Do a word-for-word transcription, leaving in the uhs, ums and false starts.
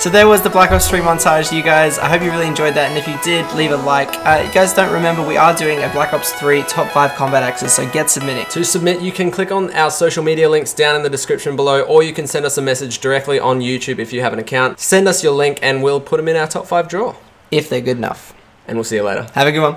So there was the Black Ops three montage, you guys. I hope you really enjoyed that, and if you did, leave a like. Uh, you guys don't remember, we are doing a Black Ops three top five combat access, so get submitting. To submit, you can click on our social media links down in the description below, or you can send us a message directly on YouTube if you have an account. Send us your link and we'll put them in our top five draw. If they're good enough. And we'll see you later. Have a good one.